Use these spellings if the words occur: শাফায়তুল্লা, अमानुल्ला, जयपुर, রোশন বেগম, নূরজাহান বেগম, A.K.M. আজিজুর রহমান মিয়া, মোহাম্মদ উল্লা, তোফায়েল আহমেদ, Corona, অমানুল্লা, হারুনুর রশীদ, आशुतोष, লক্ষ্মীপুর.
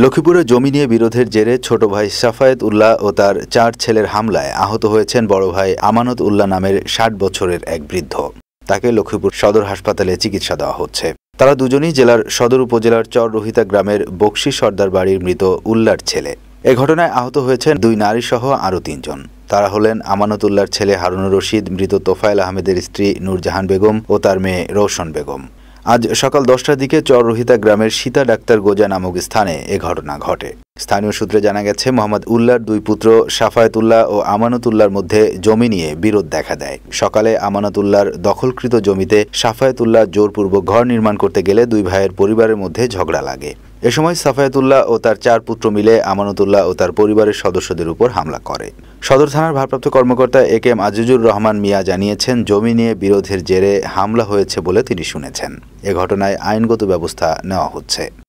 लक्ष्मीपुरे जमी निये बिरोधेर जेरे छोटो भाई शाफायतुल्ला ओ तार चार छेलेर हामलाय आहत हयेछेन बड़ो भाई अमानुल्ला नामेर 60 बछरेर एक वृद्ध। ताके लक्ष्मीपुर सदर हासपाताले चिकित्सा देওয়া হচ্ছে। तारा दुजोनी जेलार सदर उपजेलार चर रोहिता ग्रामेर बक्शी सर्दार बाड़ीर मृत उल्लार छेले। ए घटनाय आहत हयेछेन दुई नारी सह आरो तीनजन। तारा हलेन अमानुल्लार छेले हारुनुर रशीद, मृत तोफायल आहमेदेर स्त्री नूरजाहान बेगम ओ तार मेये रोशन बेगम। आज सकाल 10टार दिके चर रोहिता ग्रामेर सीता डाक्तार गोजा नामक स्थाने ए घटना घटे। स्थानीय सूत्रे जाना गेछे मोहम्मद उल्लार दुई पुत्र शाफायतुल्ला ओ अमानुल्लार मध्य जमी निये बिरोध देखा देय। सकाले अमानुल्लार दखलकृत जमीते शाफायतुल्ला जोरपूर्वक घर निर्माण करते गेले दुई भाइयेर परिवारेर मध्य झगड़ा लागे। ए समय शाफायतुल्ला ओ तार चार पुत्र मिले अमानुल्ला ओ तार परिवारेर सदस्यदेर उपर हमला करे। सदर थानार भारप्राप्त कर्मकर्ता A.K.M. आजिजुर रहमान मिया जानिয়েছেন জমি নিয়ে বিরোধের জেরে হামলা হয়েছে বলে তিনি শুনেছেন। এ ঘটনায় আইনগত ব্যবস্থা নেওয়া হচ্ছে।